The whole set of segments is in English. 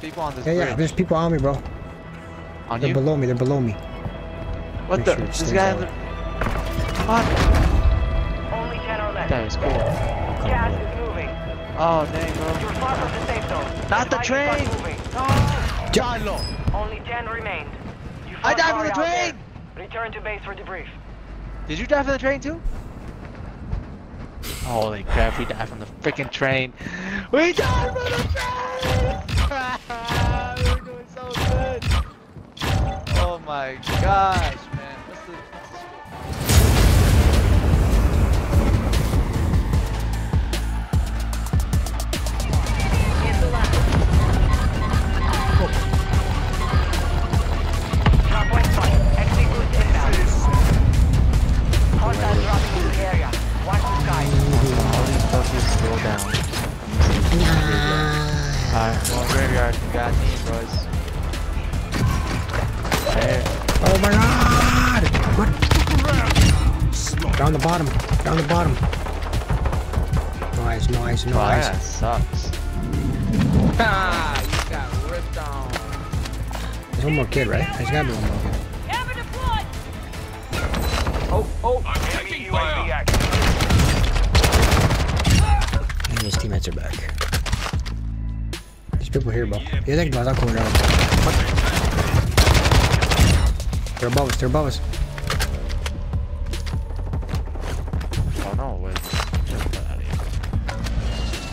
people on this bridge. Yeah, there's people on me, bro. On you? They're below me, they're below me. What the? This guy on the... Fuck! Only 10 or less. That is cool. Gas is moving. Oh, dang, bro. You're far from the safe zone. Not the train! No! Only 10 remain. I died from the train! Return to base for debrief. Did you die from the train too? Holy crap, we died from the freaking train. We died from the train! We're doing so good. Oh my gosh, man. Down the bottom, down the bottom. Nice, nice, nice. Oh, that sucks. Ah, you got ripped on. There's one more kid, right? There's gotta be one more kid. Oh, I'm taking fire. And his teammates are back. There's people here, bro. Yeah, they can go. I'll come down. They're above us, they're above us.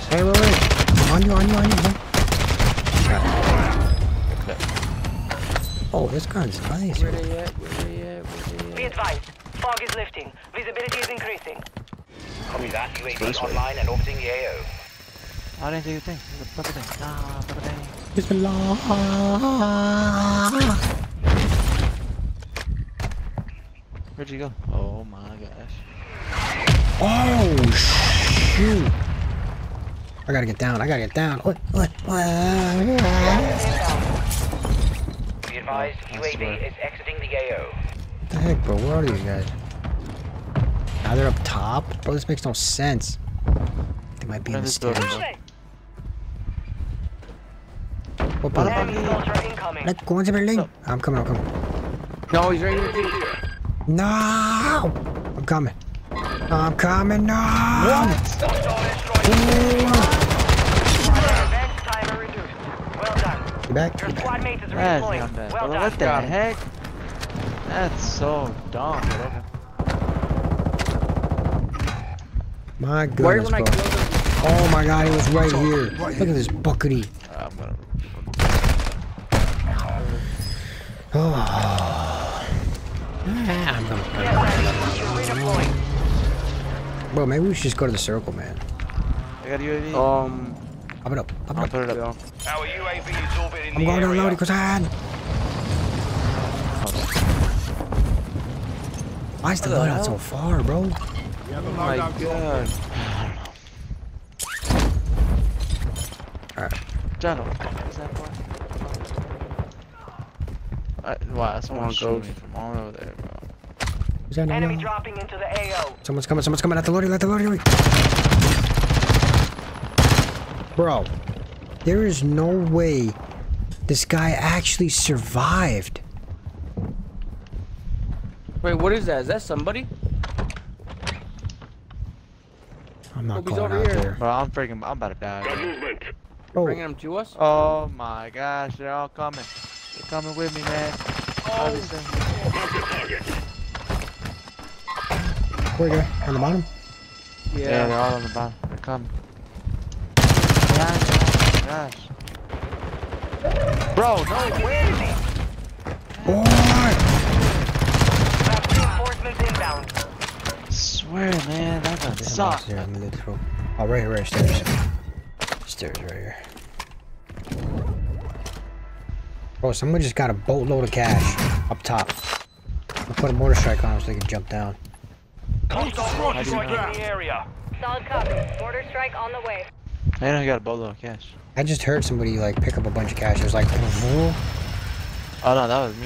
Hey, wait. On you, bro. Oh, this gun's nice. Where they at? Be advised. Fog is lifting. Visibility is increasing. Copy that. UAV online and orbiting the AO. I didn't do the thing. It's the law. Where'd you go? Oh my gosh. Oh, shoot. I gotta get down. What? Be advised, UAV is exiting the AO. What the heck, bro? Where are these guys? Now they're up top? Bro, this makes no sense. They might be in the stairs. What about it? Let's go into the building. I'm coming. No, he's right here. No! I'm coming. No! What? Back. Your squad mate is redeploying. Well done. What the heck? That's so dumb, bro. My goodness, bro. Oh my god, he was right here. Look at this buckety. I'm gonna bro, maybe we should just go to the circle, man. I got UAV. Pop it up. Put it up. Our UAV is orbiting the area. I'm going down low, Kusan. Why is the loadout so far, bro? Oh my god. Alright. John, what the fuck is that for? Wow, someone's shooting from all over there, bro. Enemy dropping into the AO. Someone's coming. At the loading. Bro, there is no way this guy actually survived. Wait, what is that? Is that somebody? I'm not going out there. Bro, I'm about to die. Oh. Bringing them to us? Oh my gosh, they're all coming. They're coming with me, man. Where are they? On the bottom? Yeah, they're all on the bottom. They're coming. Gosh. Bro, no way! Boy! Reinforcements inbound. Swear, man, that got sucked. Oh, right here, stairs right here. Bro, someone just got a boatload of cash up top. I put a mortar strike on him so they can jump down. Mortar strike in the area. Solid copy. Mortar strike on the way. I know he got a boatload of cash. I just heard somebody like pick up a bunch of cash. It was like, oh no, that was me.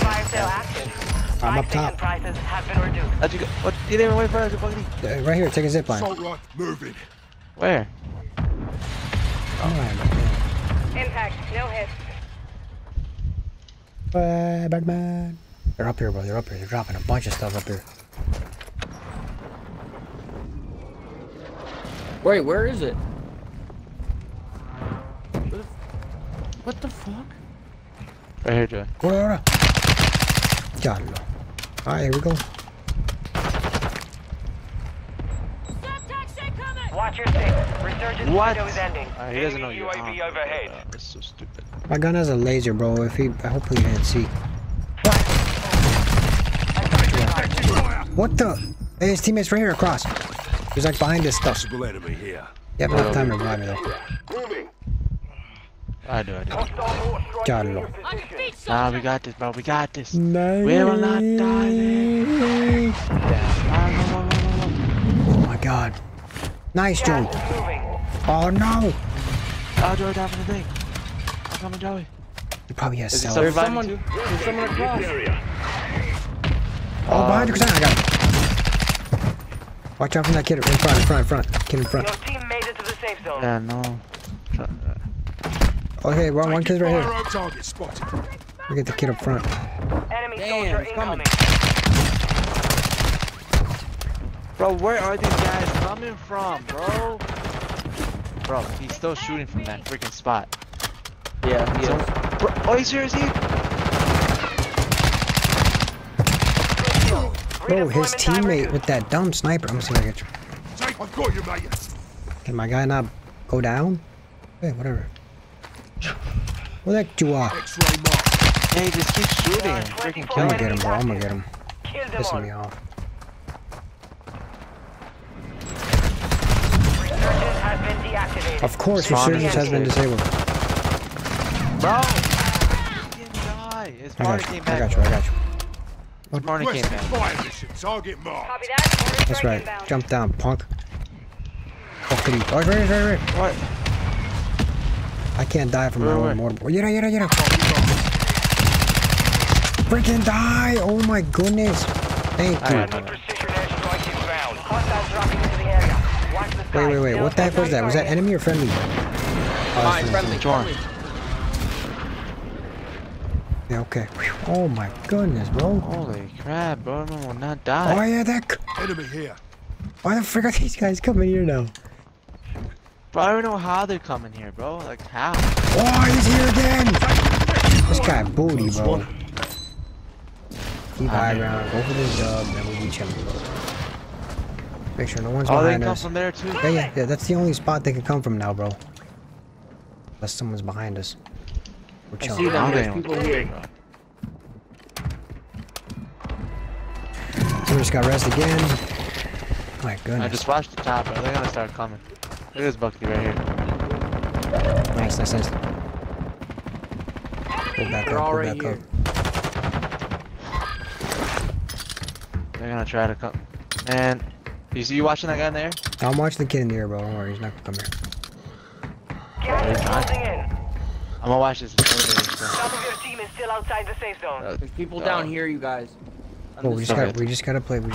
I'm up top. How'd you go? What? You didn't even wait for us to fucking. Right here, take a zip line. Where? Impact, no hit. Batman. They're up here, bro. They're up here. They're dropping a bunch of stuff up here. Wait, where is it? What the fuck? Right here, Jay. Corona! Got him. Alright, here we go. Watch your six. Resurgence window is ending. He doesn't know you. UAV overhead. That's so stupid. My gun has a laser, bro. If he, I hope he can't see. What the? Hey, his teammates right here across. He's like behind this stuff. Yeah, but no time to revive me though. I do. Got it. We got this, bro. We got this. No. We will not die. Oh my god. Nice, Joey. Oh no. Oh, Joey died from the thing. I'm coming, Joey. He probably has cells. There's someone across. Oh, behind you, I got him. Watch out from that kid in front. Kid in front. Your team made it to the safe zone. Yeah, no. Okay, well, one kid's right here. Look at the kid up front. Enemy soldier incoming. Bro, where are these guys coming from, bro? Bro, he's still shooting from that freaking spot. Yeah, he is. Bro, oh, he's here, is he? Bro, his teammate with that dumb sniper. I'm gonna see if I get you. I've got you, mate. Can my guy not go down? Hey, whatever. Well, that you are. Hey, just keep shooting. Freaking kill him. I'm gonna get him, bro. I'm gonna get him. Pissing me off. Of course, resurgence has been disabled. Bro! I got you. What Marnie came back. That's right. Jump down, punk. Fucking. Oh, right. What? I can't die from my own mortar. You know. Freaking die! Oh my goodness! Thank you. Wait. What the heck was that? Was that enemy or friendly? Oh, friendly. Yeah, okay. Oh my goodness, bro. Holy crap, bro. I will not die. Oh yeah, that enemy here. Why the frick are these guys coming here now? Bro, I don't know how they're coming here, bro. Like, how? Oh, he's here again! This guy booty, bro. Keep high ground, go for this dub, then we'll reach him. Make sure no one's behind us. Oh, they come from there, too? Yeah, that's the only spot they can come from now, bro. Unless someone's behind us. We're chilling. I see them. There's people here. Someone just got arrested again. My goodness. I just watched the top, bro. They're gonna start coming. Look at this Bucky right here. Nice. Pull back up. They're gonna try to come. Man, you watching that guy in there? I'm watching the kid in the air, bro. Don't worry, he's not gonna come here. I'm gonna watch this. Some of your team is still outside the safe zone. There's people down here, you guys. Oh, we just gotta play high.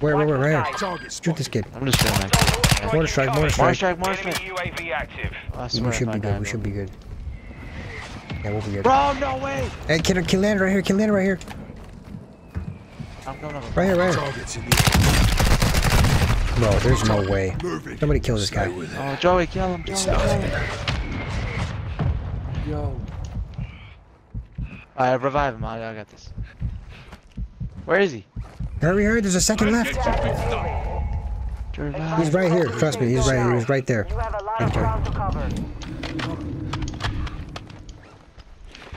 Where, right here. Shoot this kid. I'm just doing that. Mortar strike. We should be good. Yeah, we'll be good. Bro, no way! Hey, kill land right here, Right here. Bro, there's no way. Somebody kills this guy. Oh, Joey, kill him, Joey. Yo. Alright, revive him. I got this. Where is he? Hurry, there's a second left. He's right here, trust me, he's right there.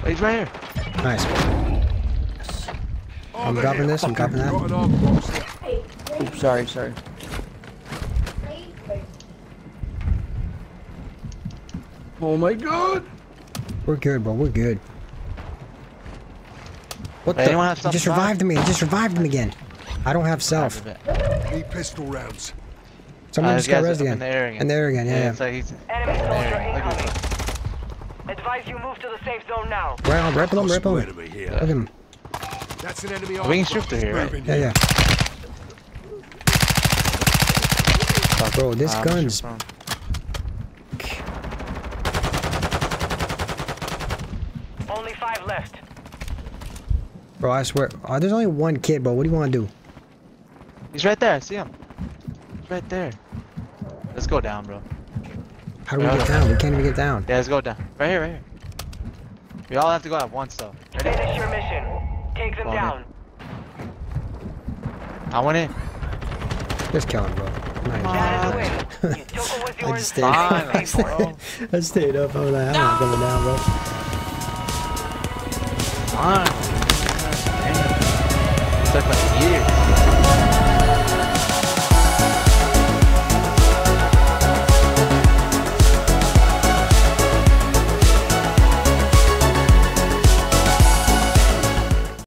He's right here. Nice. I'm dropping this, I'm dropping that. Oops, sorry. Oh my god! We're good, bro, we're good. What the? He just revived me. He just revived him again. I don't have self. Need pistol rounds. Someone just got res again. In there again. Yeah. Advise you move to the safe zone now. Rip him. Look at him. That's an enemy. We can shoot through here. Right? Yeah. Oh, bro, this gun's. Only 5 left. Bro, I swear. Oh, there's only one kid, bro. What do you want to do? He's right there. I see him. He's right there. Let's go down, bro. How do we get down? We can't even get down. Yeah, let's go down. Right here, right here. We all have to go at once, though. Ready? Finish your mission. Take them down. I want in. Just kill him, bro. I stayed up. I was like, I'm not coming down, bro. Come on. It's like years.